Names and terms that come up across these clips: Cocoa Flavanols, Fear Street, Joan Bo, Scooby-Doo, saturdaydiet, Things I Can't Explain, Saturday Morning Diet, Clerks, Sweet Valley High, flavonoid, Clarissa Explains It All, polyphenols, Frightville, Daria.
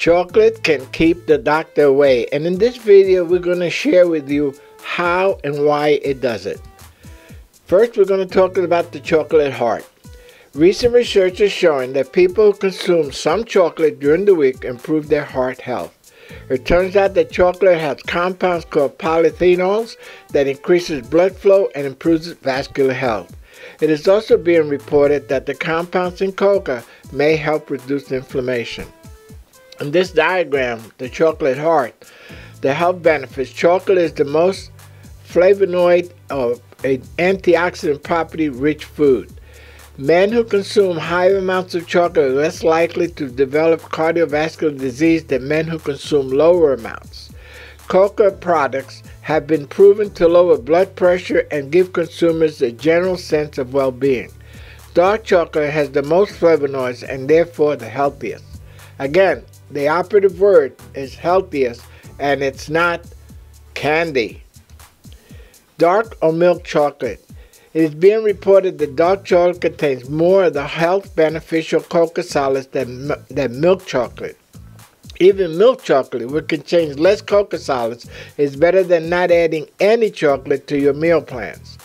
Chocolate can keep the doctor away, and in this video we're going to share with you how and why it does it. First, we're going to talk about the chocolate heart. Recent research is showing that people who consume some chocolate during the week improve their heart health. It turns out that chocolate has compounds called polyphenols that increases blood flow and improves vascular health. It is also being reported that the compounds in cocoa may help reduce inflammation. In this diagram, the chocolate heart, the health benefits, chocolate is the most flavonoid or antioxidant property rich food. Men who consume higher amounts of chocolate are less likely to develop cardiovascular disease than men who consume lower amounts. Cocoa products have been proven to lower blood pressure and give consumers a general sense of well-being. Dark chocolate has the most flavonoids and therefore the healthiest. Again, the operative word is healthiest, and it's not candy. Dark or milk chocolate. It is being reported that dark chocolate contains more of the health beneficial cocoa solids than milk chocolate. Even milk chocolate, which contains less cocoa solids, is better than not adding any chocolate to your meal plans.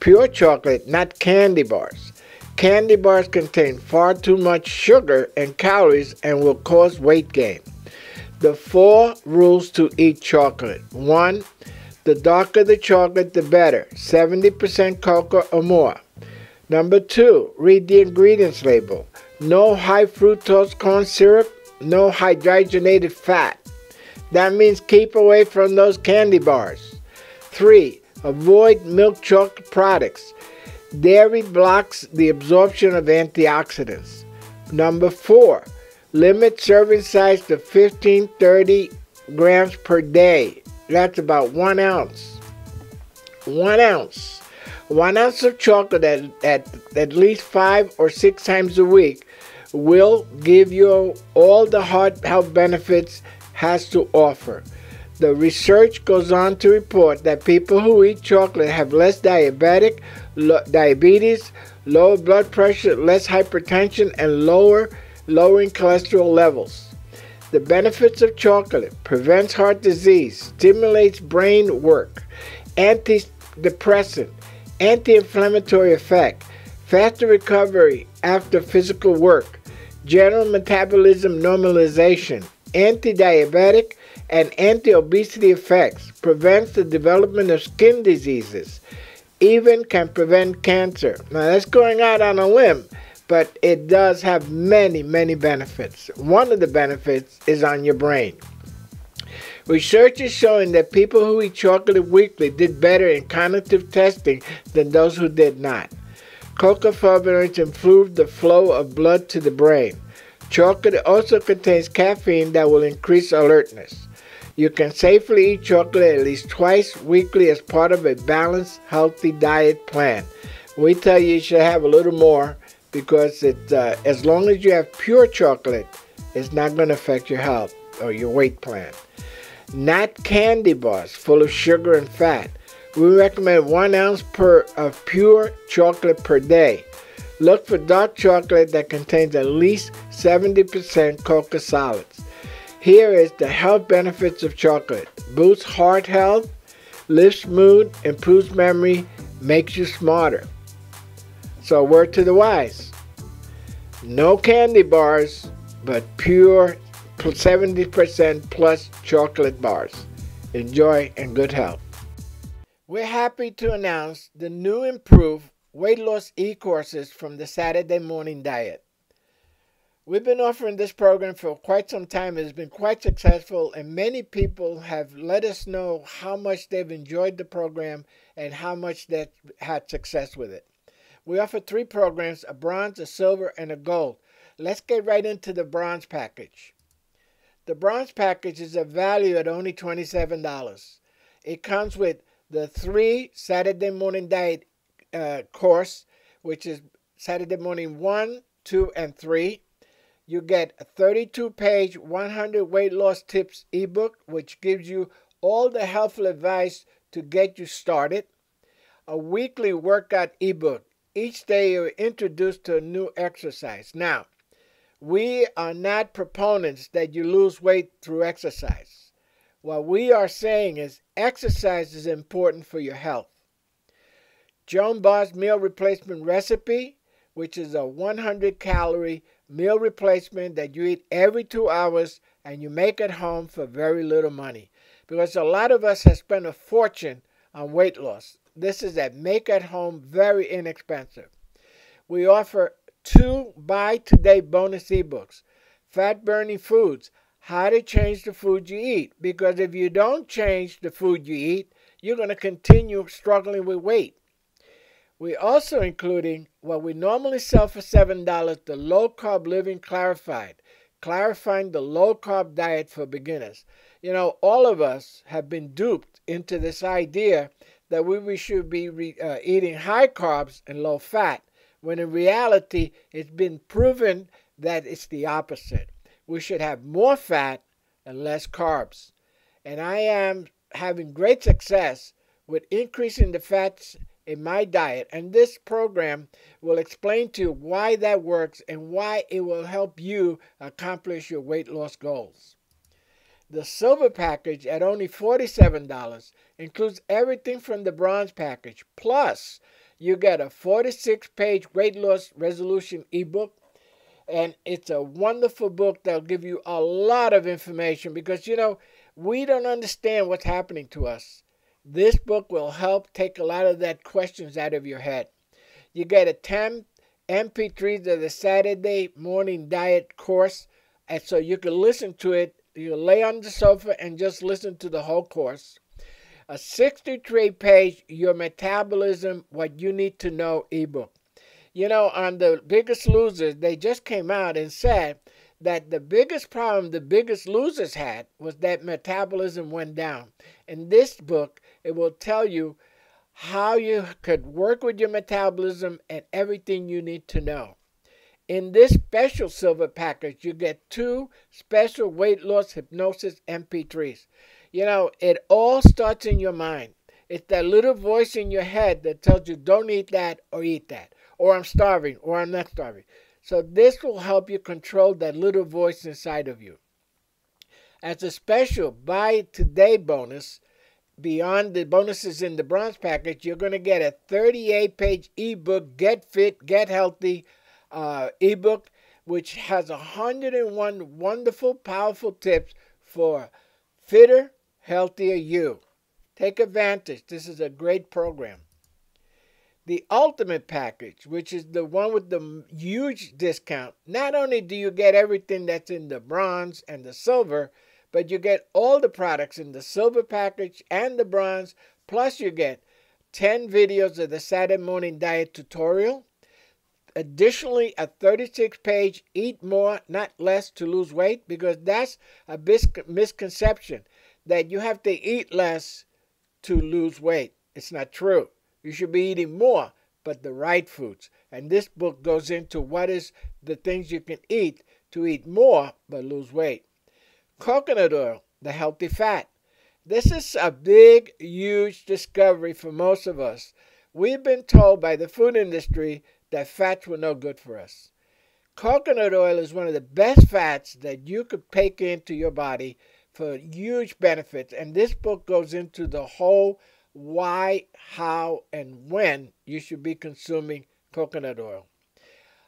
Pure chocolate, not candy bars. Candy bars contain far too much sugar and calories and will cause weight gain. The 4 rules to eat chocolate. 1. The darker the chocolate, the better. 70% cocoa or more. Number 2. Read the ingredients label. No high fructose corn syrup, no hydrogenated fat. That means keep away from those candy bars. 3. Avoid milk chocolate products. Dairy blocks the absorption of antioxidants. Number 4, limit serving size to 15-30 grams per day. That's about 1 ounce. 1 ounce. 1 ounce of chocolate at least 5 or 6 times a week will give you all the heart health benefits has to offer. The research goes on to report that people who eat chocolate have less diabetes, lower blood pressure, less hypertension, and lowering cholesterol levels. The benefits of chocolate: prevents heart disease, stimulates brain work, antidepressant, anti-inflammatory effect, faster recovery after physical work, general metabolism normalization, anti-diabetic and anti-obesity effects, prevents the development of skin diseases, even can prevent cancer. Now that's going out on a limb, but it does have many, many benefits. One of the benefits is on your brain. Research is showing that people who eat chocolate weekly did better in cognitive testing than those who did not. Cocoa flavanols improve the flow of blood to the brain. Chocolate also contains caffeine that will increase alertness. You can safely eat chocolate at least twice weekly as part of a balanced, healthy diet plan. We tell you should have a little more because as long as you have pure chocolate, it's not going to affect your health or your weight plan. Not candy bars full of sugar and fat. We recommend 1 ounce of pure chocolate per day. Look for dark chocolate that contains at least 70% cocoa solids. Here is the health benefits of chocolate. Boosts heart health, lifts mood, improves memory, makes you smarter. So word to the wise. No candy bars, but pure 70% plus chocolate bars. Enjoy and good health. We're happy to announce the new improved weight loss e-courses from the Saturday Morning Diet. We've been offering this program for quite some time. It has been quite successful, and many people have let us know how much they've enjoyed the program and how much they've had success with it. We offer 3 programs, a bronze, a silver, and a gold. Let's get right into the bronze package. The bronze package is a value at only $27. It comes with the 3 Saturday Morning Diet course, which is Saturday Morning 1, 2, and 3. You get a 32-page 100 weight loss tips ebook, which gives you all the helpful advice to get you started. A weekly workout ebook. Each day you're introduced to a new exercise. Now, We are not proponents that you lose weight through exercise. What we are saying is exercise is important for your health. Joan Bo's meal replacement recipe, which is a 100-calorie meal replacement that you eat every 2 hours and you make at home for very little money. Because a lot of us have spent a fortune on weight loss. This is at make at home, very inexpensive. We offer 2 buy today bonus ebooks. Fat Burning Foods, how to change the food you eat. Because if you don't change the food you eat, you're going to continue struggling with weight. We're also including what we normally sell for $7, the Low Carb Living Clarified. Clarifying the low carb diet for beginners. You know, all of us have been duped into this idea that we should be eating high carbs and low fat, when in reality, it's been proven that it's the opposite. We should have more fat and less carbs. And I am having great success with increasing the fats in my diet. And this program will explain to you why that works and why it will help you accomplish your weight loss goals. The silver package at only $47 includes everything from the bronze package. Plus, you get a 46-page weight loss resolution ebook. And it's a wonderful book that'll give you a lot of information because, you know, we don't understand what's happening to us. This book will help take a lot of that questions out of your head. You get a 10 MP3s of the Saturday Morning Diet course, and so you can listen to it. You lay on the sofa and just listen to the whole course. A 63-page Your Metabolism, What You Need to Know ebook. You know, on The Biggest Losers, they just came out and said that the biggest problem the biggest losers had was that metabolism went down. In this book, it will tell you how you could work with your metabolism and everything you need to know. In this special silver package, you get 2 special weight loss hypnosis MP3s. You know, it all starts in your mind. It's that little voice in your head that tells you don't eat that or eat that, or I'm starving or I'm not starving. So this will help you control that little voice inside of you. As a special buy today bonus, beyond the bonuses in the bronze package, you're going to get a 38-page ebook, Get Fit, Get Healthy ebook, which has 101 wonderful, powerful tips for fitter, healthier you. Take advantage. This is a great program. The ultimate package, which is the one with the huge discount, not only do you get everything that's in the bronze and the silver, but you get all the products in the silver package and the bronze, plus you get 10 videos of the Saturday Morning Diet tutorial. Additionally, a 36-page Eat More, Not Less to Lose Weight, because that's a misconception that you have to eat less to lose weight. It's not true. You should be eating more, but the right foods. And this book goes into what is the things you can eat to eat more but lose weight. Coconut oil, the healthy fat. This is a big, huge discovery for most of us. We've been told by the food industry that fats were no good for us. Coconut oil is one of the best fats that you could take into your body for huge benefits. And this book goes into the whole why, how, and when you should be consuming coconut oil.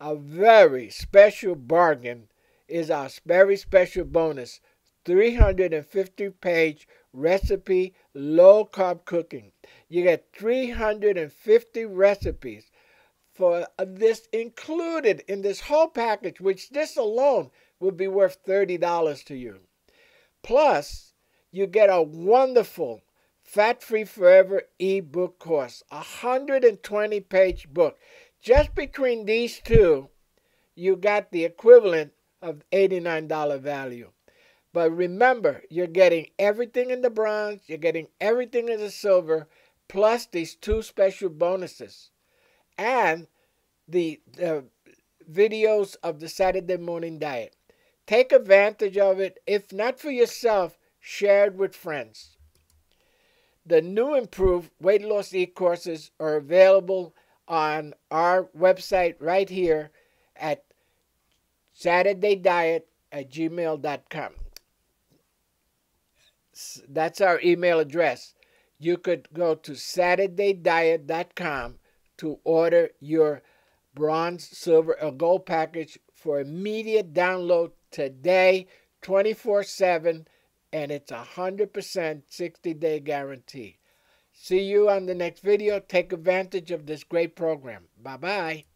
A very special bargain is our very special bonus, 350-page recipe low-carb cooking. You get 350 recipes for this included in this whole package, which this alone would be worth $30 to you. Plus, you get a wonderful Fat-Free Forever ebook course, 120-page book. Just between these two, you got the equivalent of $89 value. But remember, you're getting everything in the bronze, you're getting everything in the silver, plus these 2 special bonuses. And the videos of the Saturday Morning Diet. Take advantage of it. If not for yourself, share it with friends. The new improved weight loss e-courses are available on our website right here at SaturdayDiet@gmail.com. That's our email address. You could go to SaturdayDiet.com to order your bronze, silver, or gold package for immediate download today, 24/7, and it's 100% 60-day guarantee. See you on the next video. Take advantage of this great program. Bye-bye.